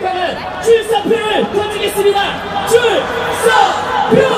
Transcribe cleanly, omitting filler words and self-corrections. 가는 출사표를 던지겠습니다. 출사표!